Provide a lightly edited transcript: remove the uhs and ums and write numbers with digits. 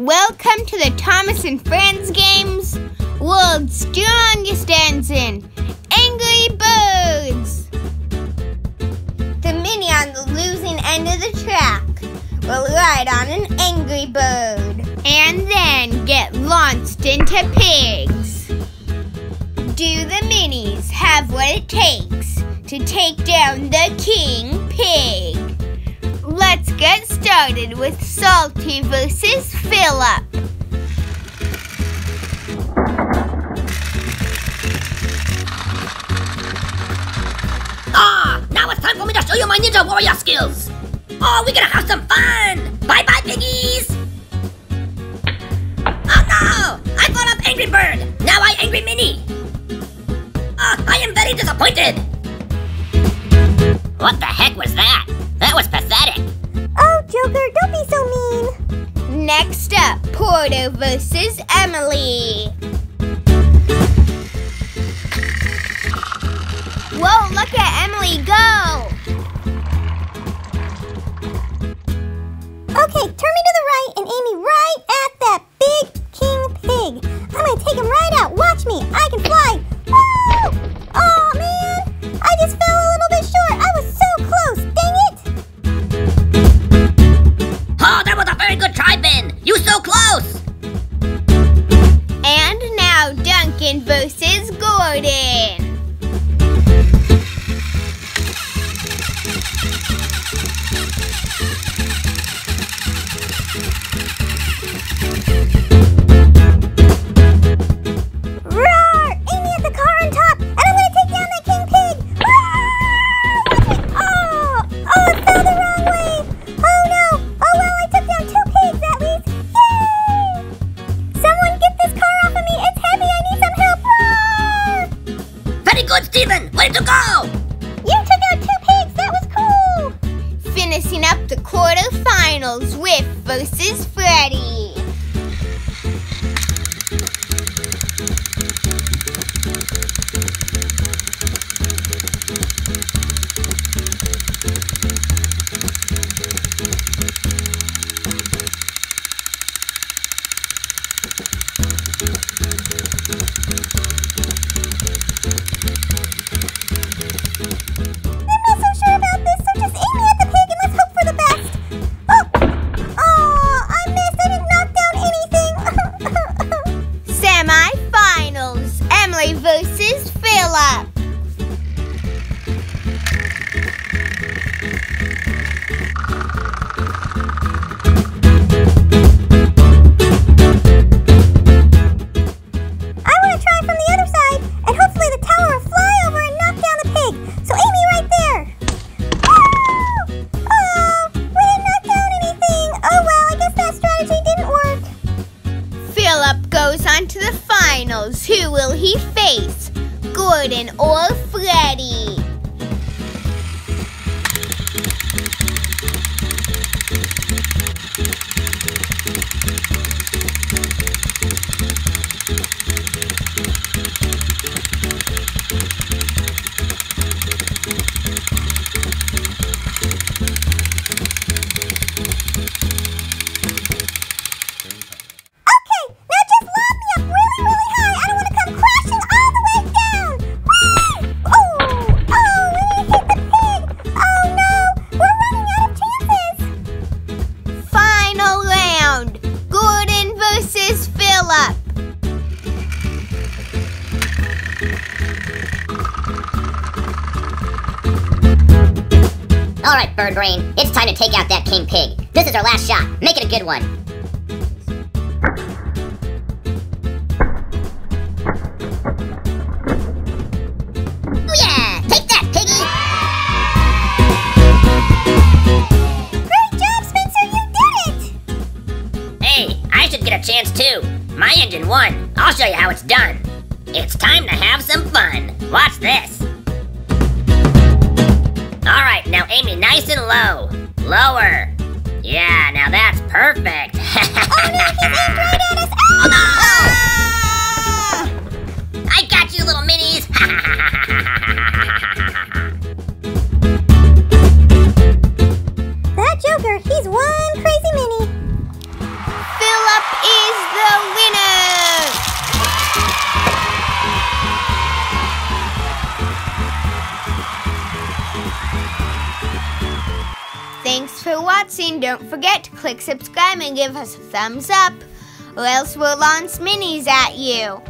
Welcome to the Thomas and Friends games, World's Strongest Dancing, Angry Birds. The mini on the losing end of the track will ride on an angry bird and then get launched into pigs. Do the minis have what it takes to take down the king pig? Let's get started with Salty versus Philip. Now it's time for me to show you my ninja warrior skills. We're gonna have some fun. Bye-bye, piggies. Oh, no! I call up Angry Bird. Now I Angry Mini. I am very disappointed. What the heck was that? That was pathetic. Oh, Joker, don't be so mean. Next up, Porter versus Emily. Whoa, look at Emily go. Okay, turn me to the right and aim me right at that big king pig. I'm going to take him right out. Watch me. I can fly. Woo! Oh, man. I just fell a little bit short. I was so close. Good try, Ben. You so close. And now Duncan versus Gordon. Roar! Aim me at the car on top, and I'm gonna take down that king pig. Roar! Oh, it fell the wrong way. Oh no. Good, Steven! Way to go! You took out two pigs! That was cool! Finishing up the quarterfinals with versus Freddy. Versus Philip. To the finals, who will he face? Gordon or Freddy? Alright, Bird Brain, it's time to take out that king pig. This is our last shot. Make it a good one. Ooh, yeah! Take that, piggy! Great job, Spencer! You did it! Hey, I should get a chance too. My engine won. I'll show you how it's done. It's time to have some fun. Watch this. Alright, now aim me nice and low. Lower. Yeah, now that's perfect. Oh no, he's aimed right at us! Oh, no! Ah! I got you, little minis! That Joker, he's one crazy mini. Philip Thanks for watching. Don't forget to click subscribe and give us a thumbs up, or else we'll launch minis at you.